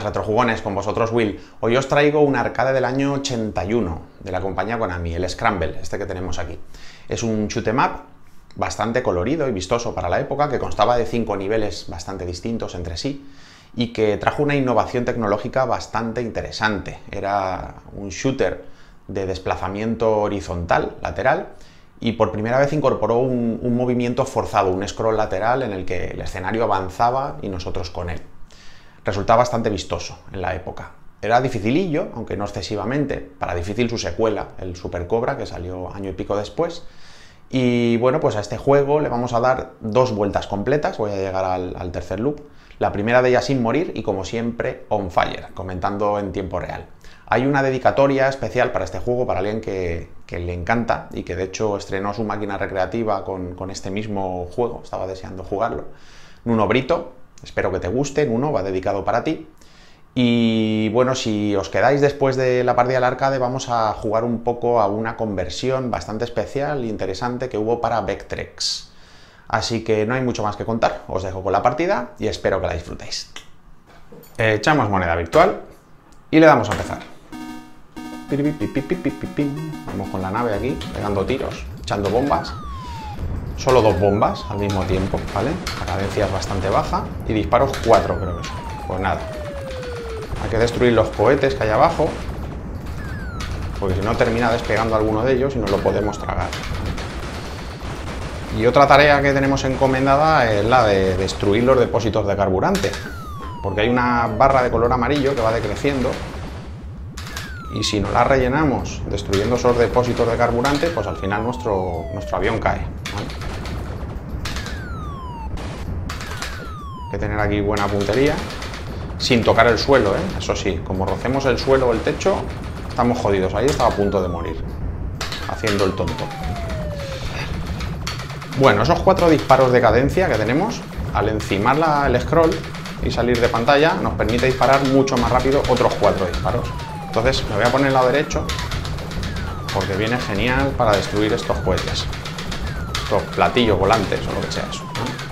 buenas, retrojugones, con vosotros Will. Hoy os traigo un arcade del año 81 de la compañía Konami, el Scramble, este que tenemos aquí. Es un shoot'em up bastante colorido y vistoso para la época, que constaba de 5 niveles bastante distintos entre sí y que trajo una innovación tecnológica bastante interesante. Era un shooter de desplazamiento horizontal, lateral, y por primera vez incorporó un movimiento forzado, un scroll lateral en el que el escenario avanzaba y nosotros con él. Resultaba bastante vistoso en la época. Era dificilillo, aunque no excesivamente, para difícil su secuela, el Super Cobra, que salió año y pico después. Y bueno, pues a este juego le vamos a dar 2 vueltas completas, voy a llegar al tercer loop. La primera de ellas sin morir y, como siempre, on fire, comentando en tiempo real. Hay una dedicatoria especial para este juego, para alguien que le encanta y que de hecho estrenó su máquina recreativa con este mismo juego, estaba deseando jugarlo. Nuno Brito, espero que te guste, Nuno, va dedicado para ti. Y bueno, si os quedáis después de la partida del arcade, vamos a jugar un poco a una conversión bastante especial e interesante que hubo para Vectrex. Así que no hay mucho más que contar, os dejo con la partida y espero que la disfrutéis. Echamos moneda virtual y le damos a empezar. Vamos con la nave aquí, pegando tiros, echando bombas. Solo 2 bombas al mismo tiempo, ¿vale? La cadencia es bastante baja y disparos 4, creo que son. Pues nada, hay que destruir los cohetes que hay abajo, porque si no termina despegando alguno de ellos y nos lo podemos tragar. Y otra tarea que tenemos encomendada es la de destruir los depósitos de carburante, porque hay una barra de color amarillo que va decreciendo. Y si no la rellenamos destruyendo esos depósitos de carburante, pues al final nuestro avión cae, ¿vale? Hay que tener aquí buena puntería, sin tocar el suelo, ¿eh? Eso sí, como rocemos el suelo o el techo, estamos jodidos. Ahí estaba a punto de morir, haciendo el tonto. Bueno, esos 4 disparos de cadencia que tenemos, al encimar el scroll y salir de pantalla, nos permite disparar mucho más rápido otros 4 disparos. Entonces me voy a poner el lado derecho porque viene genial para destruir estos cohetes, estos platillos volantes o lo que sea eso, ¿no?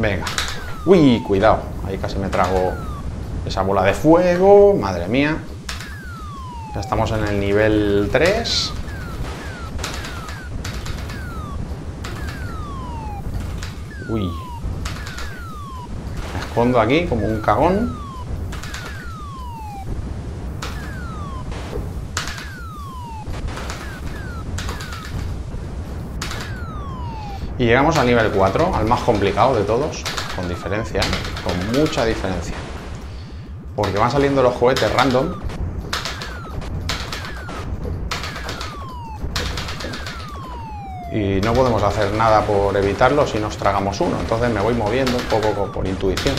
Venga. Uy, cuidado. Ahí casi me trago esa bola de fuego. Madre mía. Ya estamos en el nivel 3. Uy. Me escondo aquí como un cagón. Y llegamos al nivel 4, al más complicado de todos, con diferencia, con mucha diferencia. Porque van saliendo los cohetes random. Y no podemos hacer nada por evitarlo si nos tragamos uno. Entonces me voy moviendo un poco por intuición.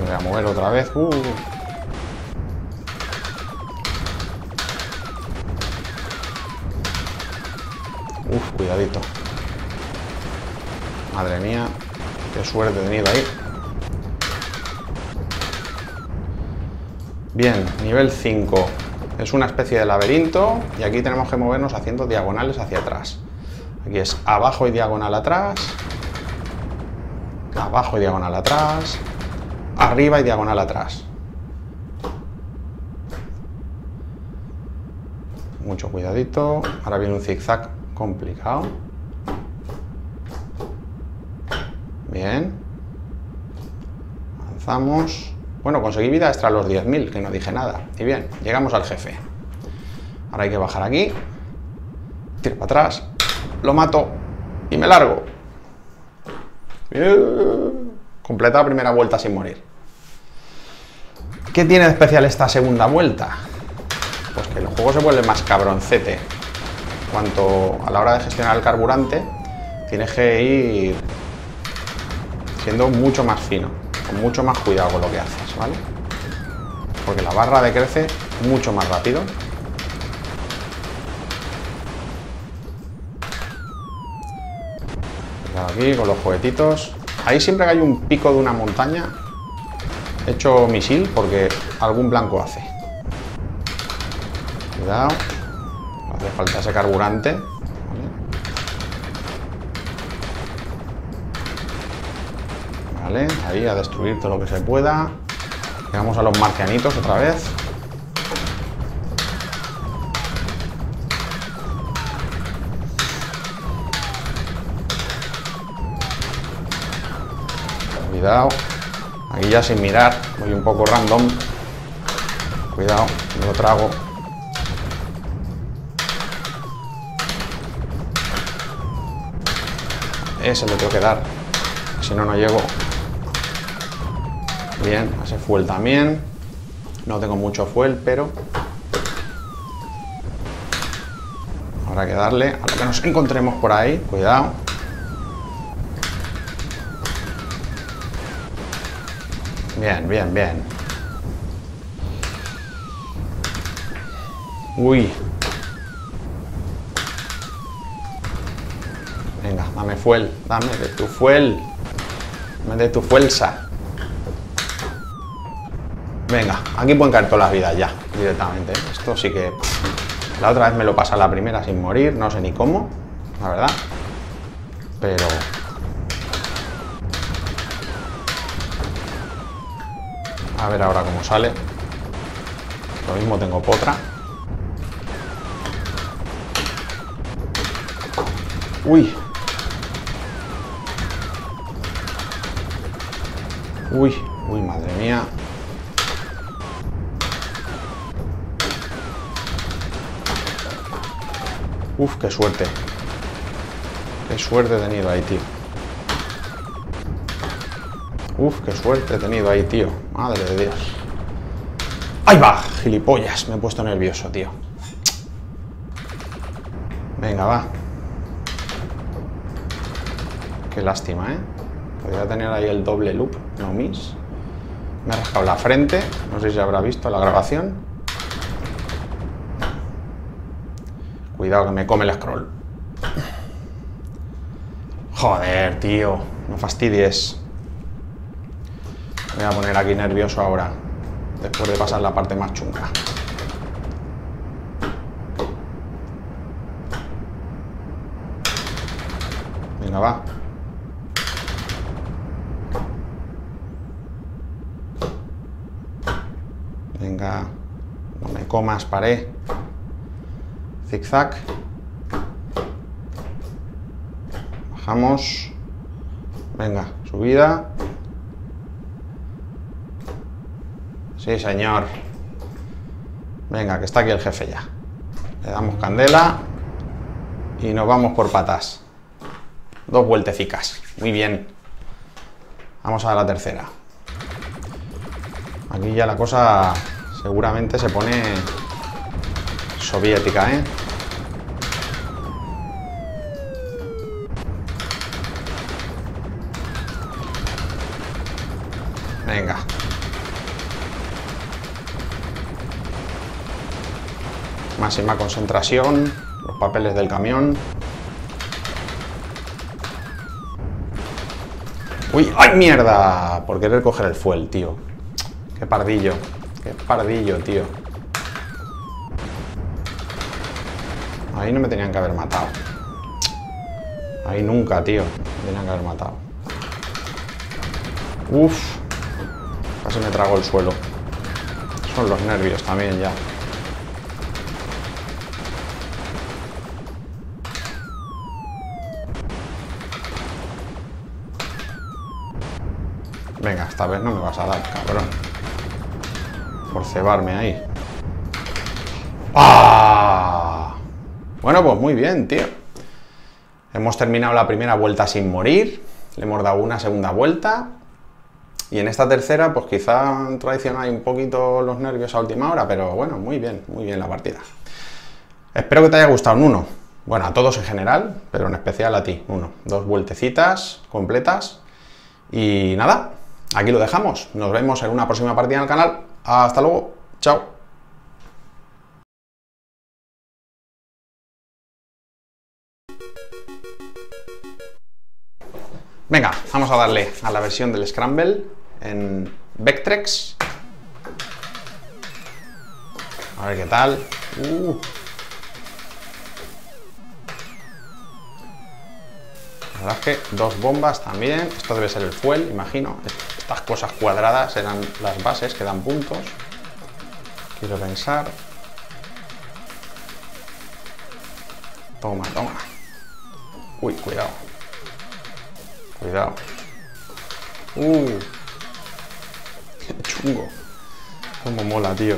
Me voy a mover otra vez. Uf, cuidadito. Madre mía, qué suerte he tenido ahí. Bien, nivel 5. Es una especie de laberinto y aquí tenemos que movernos haciendo diagonales hacia atrás. Aquí es abajo y diagonal atrás. Abajo y diagonal atrás. Arriba y diagonal atrás. Mucho cuidadito. Ahora viene un zigzag complicado. Bien. Avanzamos. Bueno, conseguí vida extra a los 10.000, que no dije nada. Y bien, llegamos al jefe. Ahora hay que bajar aquí. Tiro para atrás. Lo mato. Y me largo. Completa la primera vuelta sin morir. ¿Qué tiene de especial esta segunda vuelta? Pues que el juego se vuelve más cabroncete. Cuanto a la hora de gestionar el carburante, tienes que ir siendo mucho más fino. Con mucho más cuidado con lo que haces, ¿vale? Porque la barra decrece mucho más rápido. Cuidado aquí con los juguetitos. Ahí siempre que hay un pico de una montaña, echo misil porque algún blanco hace. Cuidado. No hace falta ese carburante. Vale, ahí a destruir todo lo que se pueda. Llegamos a los marcianitos otra vez. Cuidado. Aquí ya sin mirar, voy un poco random. Cuidado, me lo trago. Ese le tengo que dar, si no, no llego. Bien, hace fuel también. No tengo mucho fuel, pero habrá que darle a lo que nos encontremos por ahí. Cuidado. Bien, bien, bien. Uy. Venga, dame fuel. Dame de tu fuel. Dame de tu fuerza. Venga, aquí pueden caer todas las vidas ya, directamente. Esto sí que... La otra vez me lo pasé a la primera sin morir, no sé ni cómo, la verdad. Pero... A ver ahora cómo sale. Lo mismo tengo potra. Uy. Uy, uy, madre mía. Uf, qué suerte. Qué suerte he tenido ahí, tío. Uf, qué suerte he tenido ahí, tío. Madre de Dios. ¡Ahí va! Gilipollas, me he puesto nervioso, tío. Venga, va. Qué lástima, ¿eh? Podría tener ahí el doble loop. No miss. Me ha rascado la frente. No sé si se habrá visto la grabación. Cuidado que me come el scroll. Joder, tío. No fastidies. Me voy a poner aquí nervioso ahora. Después de pasar la parte más chunga. Venga, va. Venga. No me comas, pared. Zigzag. Bajamos. Venga, subida. Sí, señor. Venga, que está aquí el jefe ya. Le damos candela. Y nos vamos por patas. Dos vueltecicas. Muy bien. Vamos a la tercera. Aquí ya la cosa seguramente se pone soviética, ¿eh? Venga. Máxima concentración. Los papeles del camión. ¡Uy! ¡Ay, mierda! Por querer coger el fuel, tío. ¡Qué pardillo! ¡Qué pardillo, tío! Ahí no me tenían que haber matado. Ahí nunca, tío. Me tenían que haber matado. Uf. Casi me trago el suelo. Son los nervios también ya. Venga, esta vez no me vas a dar, cabrón. Por cebarme ahí. ¡Ah! Bueno, pues muy bien, tío. Hemos terminado la primera vuelta sin morir. Le hemos dado una segunda vuelta. Y en esta tercera, pues quizá han traicionado un poquito los nervios a última hora. Pero bueno, muy bien la partida. Espero que te haya gustado, Nuno. Bueno, a todos en general, pero en especial a ti, Nuno. Dos vueltecitas completas. Y nada, aquí lo dejamos. Nos vemos en una próxima partida en el canal. Hasta luego. Chao. Venga, vamos a darle a la versión del Scramble en Vectrex. A ver qué tal. La verdad es que dos bombas también. Esto debe ser el fuel, imagino. Estas cosas cuadradas eran las bases que dan puntos. Quiero pensar. Toma, toma. Uy, cuidado. Cuidado. Qué chungo. Cómo mola, tío.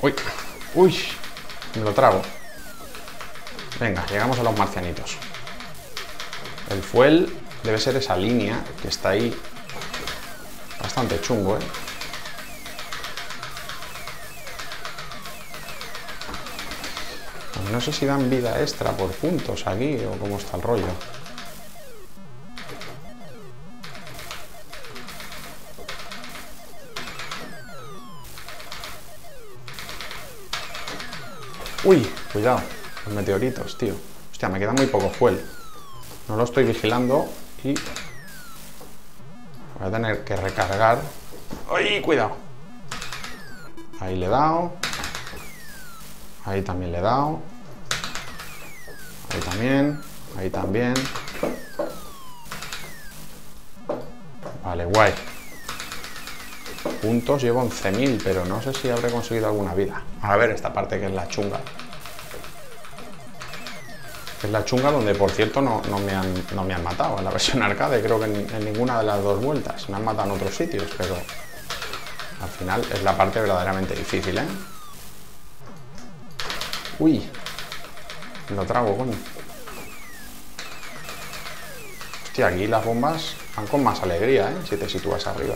Uy, uy, me lo trago. Venga, llegamos a los marcianitos. El fuel debe ser esa línea que está ahí. Bastante chungo, ¿eh? Pues no sé si dan vida extra por puntos aquí o cómo está el rollo. Uy, cuidado, los meteoritos, tío. Hostia, me queda muy poco fuel. No lo estoy vigilando y voy a tener que recargar. ¡Uy, cuidado! Ahí le he dado. Ahí también le he dado. Ahí también. Ahí también. Vale, guay. Puntos, llevo 11.000, pero no sé si habré conseguido alguna vida. A ver esta parte que es la chunga. Es la chunga donde, por cierto, no me han matado. En la versión arcade creo que en ninguna de las dos vueltas. Me han matado en otros sitios, pero al final es la parte verdaderamente difícil, ¿eh? Uy, lo trago, coño. Hostia, aquí las bombas van con más alegría, ¿eh? Si te sitúas arriba.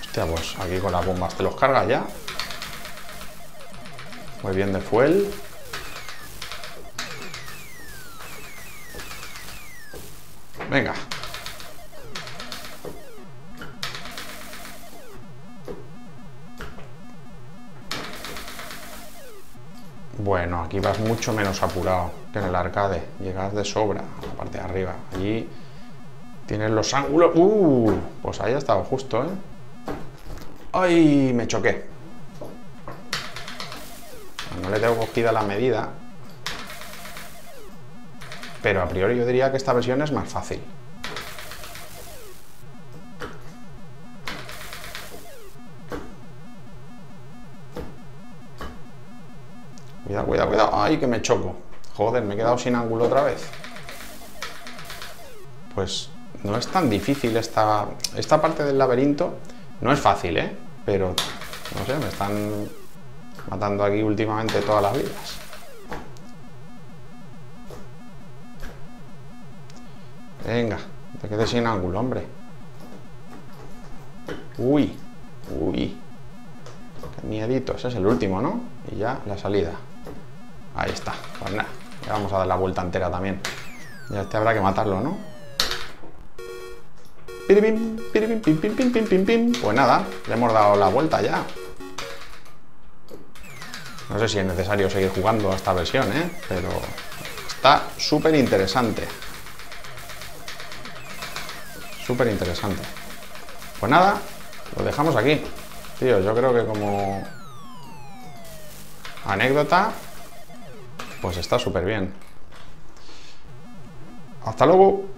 Hostia, pues aquí con las bombas te los cargas ya. Muy bien de fuel. Venga. Bueno, aquí vas mucho menos apurado que en el arcade. Llegas de sobra a la parte de arriba. Allí tienes los ángulos. Pues ahí ha estado justo, ¿eh? ¡Ay! Me choqué. No le tengo cogida la medida. Pero a priori yo diría que esta versión es más fácil. Cuidado, cuidado, cuidado. ¡Ay! Que me choco. Joder, me he quedado sin ángulo otra vez. Pues no es tan difícil esta parte del laberinto. No es fácil, ¿eh? Pero, no sé, me están matando aquí últimamente todas las vidas. Venga, te quedes sin ángulo, hombre. Uy, uy. Qué miedito, ese es el último, ¿no? Y ya la salida. Ahí está, pues nada, ya vamos a dar la vuelta entera también. Ya este habrá que matarlo, ¿no? Piripim, piripim, pim, pim, pim, pim, pim, pim. Pues nada, le hemos dado la vuelta ya. No sé si es necesario seguir jugando a esta versión, ¿eh? Pero está súper interesante. Súper interesante. Pues nada, lo dejamos aquí. Tío, yo creo que como anécdota, pues está súper bien. Hasta luego.